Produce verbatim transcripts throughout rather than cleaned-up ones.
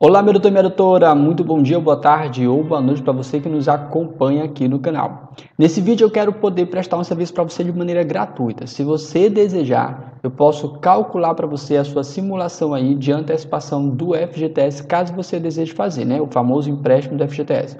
Olá, meu doutor e minha doutora, muito bom dia, boa tarde ou boa noite para você que nos acompanha aqui no canal. Nesse vídeo eu quero poder prestar um serviço para você de maneira gratuita. Se você desejar, eu posso calcular para você a sua simulação aí de antecipação do F G T S, caso você deseje fazer, né? O famoso empréstimo do F G T S.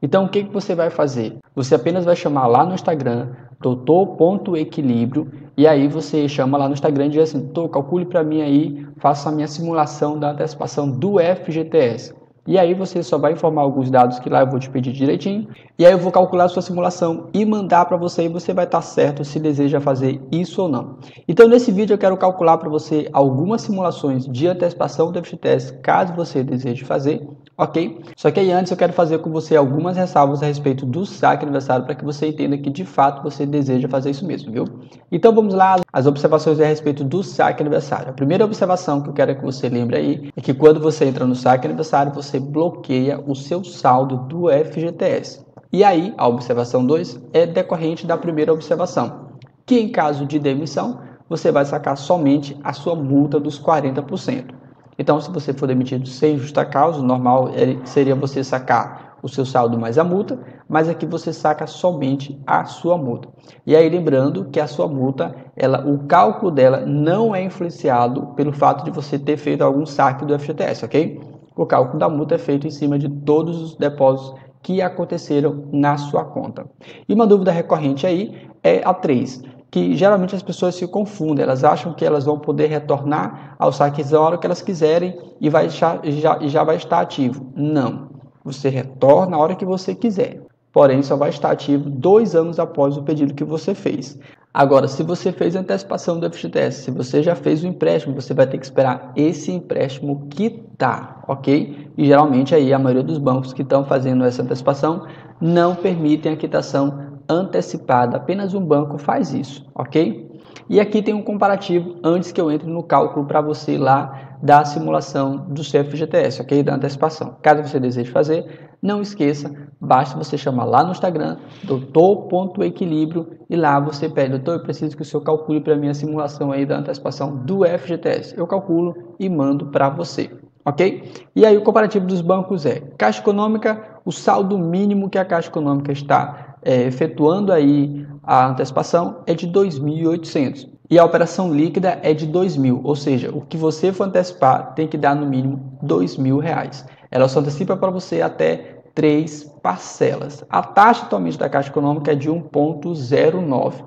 Então, o que que você vai fazer? Você apenas vai chamar lá no Instagram, doutor ponto equilíbrio, e aí você chama lá no Instagram e diz assim: doutor, calcule para mim aí, faça a minha simulação da antecipação do F G T S. E aí você só vai informar alguns dados que lá eu vou te pedir direitinho, e aí eu vou calcular a sua simulação e mandar para você, e você vai estar certo se deseja fazer isso ou não. Então, nesse vídeo eu quero calcular para você algumas simulações de antecipação do F G T S, caso você deseje fazer. Ok? Só que aí antes eu quero fazer com você algumas ressalvas a respeito do saque aniversário, para que você entenda que de fato você deseja fazer isso mesmo, viu? Então vamos lá, as observações a respeito do saque aniversário. A primeira observação que eu quero que você lembre aí é que quando você entra no saque aniversário, você bloqueia o seu saldo do F G T S. E aí a observação dois é decorrente da primeira observação, que em caso de demissão, você vai sacar somente a sua multa dos quarenta por cento. Então, se você for demitido sem justa causa, o normal seria você sacar o seu saldo mais a multa, mas aqui você saca somente a sua multa. E aí, lembrando que a sua multa, ela, o cálculo dela não é influenciado pelo fato de você ter feito algum saque do F G T S, ok? O cálculo da multa é feito em cima de todos os depósitos que aconteceram na sua conta. E uma dúvida recorrente aí é a três. Que geralmente as pessoas se confundem, elas acham que elas vão poder retornar ao saque na hora que elas quiserem e vai, já, já vai estar ativo. Não, você retorna a hora que você quiser, porém só vai estar ativo dois anos após o pedido que você fez. Agora, se você fez a antecipação do F G T S, se você já fez o empréstimo, você vai ter que esperar esse empréstimo quitar, ok? E geralmente aí a maioria dos bancos que estão fazendo essa antecipação não permitem a quitação antecipada, apenas um banco faz isso, ok? E aqui tem um comparativo antes que eu entre no cálculo para você lá da simulação do seu F G T S, ok? Da antecipação. Caso você deseje fazer, não esqueça, basta você chamar lá no Instagram, doutor ponto equilíbrio, e lá você pede: doutor, eu preciso que o senhor calcule para mim a simulação aí da antecipação do F G T S. Eu calculo e mando para você, ok? E aí o comparativo dos bancos é Caixa Econômica, o saldo mínimo que a Caixa Econômica está É, efetuando aí a antecipação é de dois mil e oitocentos e a operação líquida é de dois mil, ou seja, o que você for antecipar tem que dar no mínimo dois mil reais. Ela só antecipa para você até três parcelas. A taxa atualmente da Caixa Econômica é de um ponto zero nove.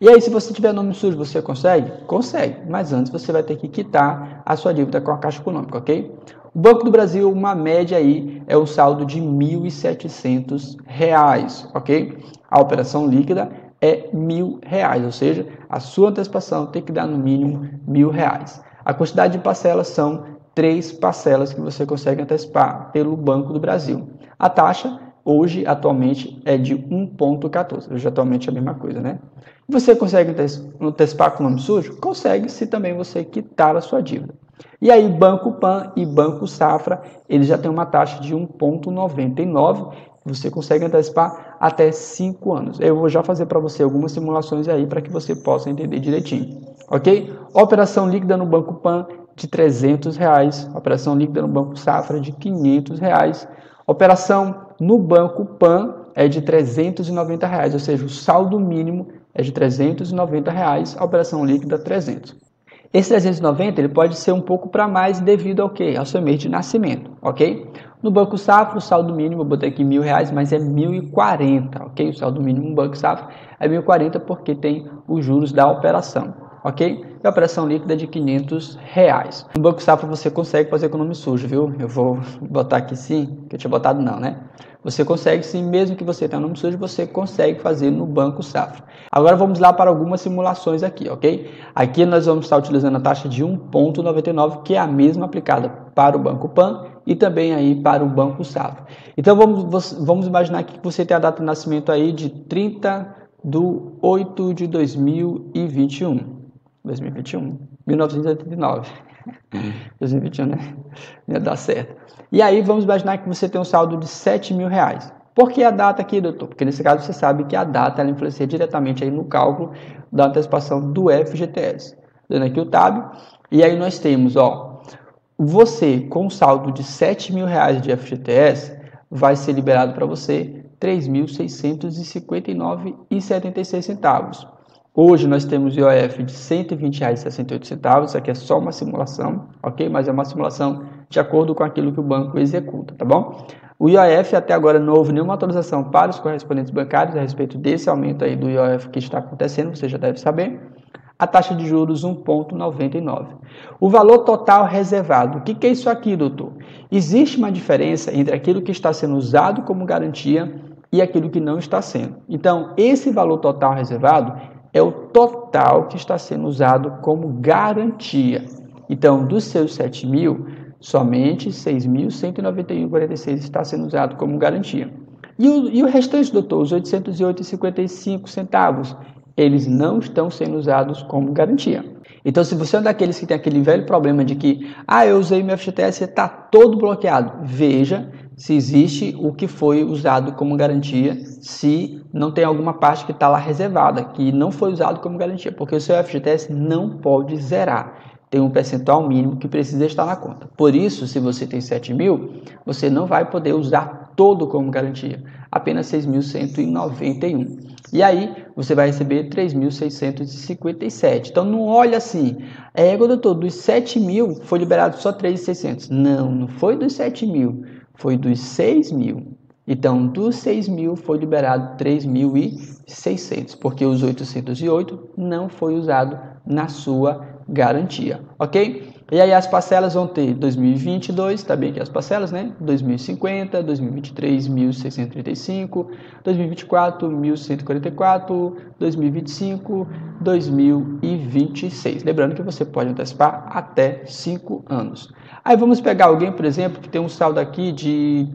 E aí, se você tiver nome sujo, você consegue? Consegue, mas antes você vai ter que quitar a sua dívida com a Caixa Econômica, ok? O Banco do Brasil, uma média aí, é o saldo de mil e setecentos reais, ok? A operação líquida é mil reais, ou seja, a sua antecipação tem que dar no mínimo mil reais. A quantidade de parcelas são três parcelas que você consegue antecipar pelo Banco do Brasil. A taxa hoje, atualmente, é de um ponto quatorze. Hoje, atualmente, é a mesma coisa, né? Você consegue antecipar com o nome sujo? Consegue, se também você quitar a sua dívida. E aí, Banco Pan e Banco Safra, eles já têm uma taxa de um ponto noventa e nove. Você consegue antecipar até cinco anos. Eu vou já fazer para você algumas simulações aí para que você possa entender direitinho, ok? Operação líquida no Banco Pan de trezentos reais. Operação líquida no Banco Safra de quinhentos reais. Operação no Banco Pan é de trezentos e noventa reais, ou seja, o saldo mínimo é de trezentos e noventa reais, a operação líquida trezentos. Esse trezentos e noventa ele pode ser um pouco para mais devido ao que? Ao seu mês de nascimento, ok? No Banco Safra, o saldo mínimo, eu botei aqui mil reais, mas é mil e quarenta, ok? O saldo mínimo no Banco Safra é mil e quarenta porque tem os juros da operação, ok? E a operação líquida é de quinhentos reais. No Banco Safra você consegue fazer com o nome sujo, viu? Eu vou botar aqui sim, que eu tinha botado não, né? Você consegue sim, mesmo que você tenha nome sujo, você consegue fazer no Banco Safra. Agora vamos lá para algumas simulações aqui, ok? Aqui nós vamos estar utilizando a taxa de um ponto noventa e nove, que é a mesma aplicada para o Banco Pan e também aí para o Banco Safra. Então vamos, vamos imaginar que você tem a data de nascimento aí de trinta de oito de dois mil e vinte e um. dois mil e vinte e um, mil novecentos e oitenta e nove. dois mil e vinte e um, né? Ia dar certo. E aí vamos imaginar que você tem um saldo de sete mil reais. Por que a data aqui, doutor? Porque nesse caso você sabe que a data ela influencia diretamente aí no cálculo da antecipação do F G T S. Dando aqui o tab. E aí nós temos, ó, você, com saldo de sete mil reais de F G T S, vai ser liberado para você três mil seiscentos e cinquenta e nove reais e setenta e seis centavos. Hoje nós temos I O F de cento e vinte reais e sessenta e oito centavos, isso aqui é só uma simulação, ok? Mas é uma simulação de acordo com aquilo que o banco executa, tá bom? O I O F até agora não houve nenhuma atualização para os correspondentes bancários a respeito desse aumento aí do I O F que está acontecendo, você já deve saber. A taxa de juros um vírgula noventa e nove. O valor total reservado. O que, que é isso aqui, doutor? Existe uma diferença entre aquilo que está sendo usado como garantia e aquilo que não está sendo. Então, esse valor total reservado é o total que está sendo usado como garantia. Então, dos seus sete mil, somente seis mil cento e noventa e um reais e quarenta e seis centavos está sendo usado como garantia. E o, e o restante, doutor, os oitocentos e oito reais e cinquenta e cinco centavos, eles não estão sendo usados como garantia. Então, se você é um daqueles que tem aquele velho problema de que ah, eu usei meu F G T S e está todo bloqueado, veja se existe o que foi usado como garantia, se não tem alguma parte que está lá reservada, que não foi usado como garantia, porque o seu F G T S não pode zerar. Tem um percentual mínimo que precisa estar na conta. Por isso, se você tem sete mil, você não vai poder usar todo como garantia, apenas seis mil cento e noventa e um. E aí, você vai receber três mil seiscentos e cinquenta e sete. Então, não olha assim, é, doutor, dos sete mil foi liberado só três mil e seiscentos. Não, não foi dos sete mil, foi dos seis mil. Então, dos seis mil foi liberado três mil e seiscentos, porque os oitocentos e oito não foi usado na sua garantia, ok? E aí as parcelas vão ter dois mil e vinte e dois, tá bem aqui as parcelas, né? dois mil e cinquenta, dois mil e vinte e três, mil seiscentos e trinta e cinco, dois mil e vinte e quatro, mil cento e quarenta e quatro, dois mil e vinte e cinco, dois mil e vinte e seis. Lembrando que você pode antecipar até cinco anos. Aí vamos pegar alguém, por exemplo, que tem um saldo aqui de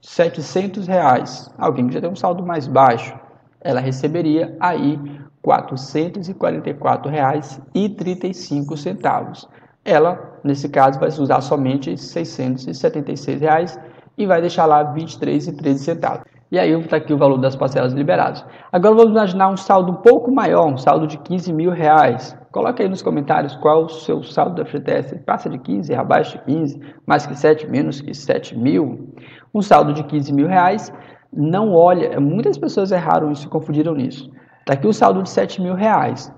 setecentos reais. Alguém que já tem um saldo mais baixo, ela receberia aí quatrocentos e quarenta e quatro reais e trinta e cinco centavos. Ela, nesse caso, vai usar somente seiscentos e setenta e seis reais e vai deixar lá vinte e três reais e treze centavos. E aí está aqui o valor das parcelas liberadas. Agora vamos imaginar um saldo um pouco maior, um saldo de quinze mil reais. Coloca aí nos comentários qual é o seu saldo da F G T S. Passa de quinze, abaixo de quinze, mais que sete, menos que sete mil. Um saldo de quinze mil reais, não olha, muitas pessoas erraram e se confundiram nisso. Está aqui o saldo de sete mil reais.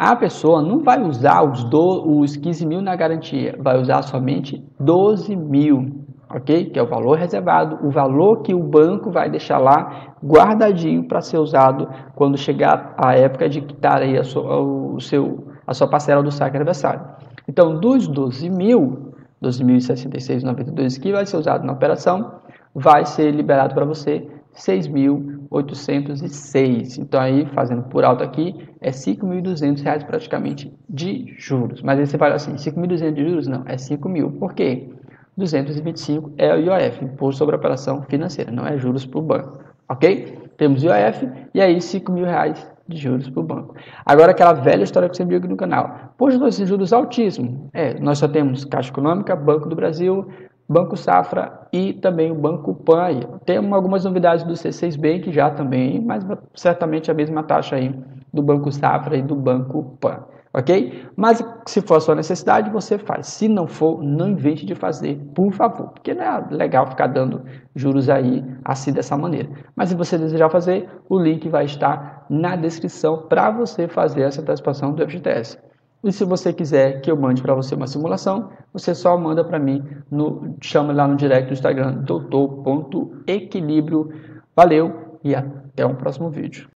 A pessoa não vai usar os, do, os quinze mil na garantia, vai usar somente doze mil, ok? Que é o valor reservado, o valor que o banco vai deixar lá guardadinho para ser usado quando chegar a época de quitar aí a sua, o seu, a sua parcela do saque aniversário. Então, dos doze mil, doze mil e sessenta e seis reais e noventa e dois centavos que vai ser usado na operação, vai ser liberado para você seis mil oitocentos e seis. Então aí, fazendo por alto aqui, é cinco mil e duzentos reais praticamente de juros. Mas aí você fala assim, cinco mil e duzentos de juros? Não, é cinco mil. Por quê? duzentos e vinte e cinco é o I O F, Imposto sobre Operação Financeira, não é juros para o banco, ok? Temos I O F e aí cinco mil reais de juros para o banco. Agora aquela velha história que você viu aqui no canal. Poxa, esses juros altíssimos. É, nós só temos Caixa Econômica, Banco do Brasil, Banco Safra e também o Banco Pan. Tem algumas novidades do C seis Bank já também, mas certamente a mesma taxa aí do Banco Safra e do Banco Pan, ok? Mas se for a sua necessidade, você faz. Se não for, não invente de fazer, por favor, porque não é legal ficar dando juros aí assim dessa maneira. Mas se você desejar fazer, o link vai estar na descrição para você fazer essa antecipação do F G T S. E se você quiser que eu mande para você uma simulação, você só manda para mim, no, chama lá no direct do Instagram, doutor ponto equilíbrio. Valeu e até o próximo vídeo.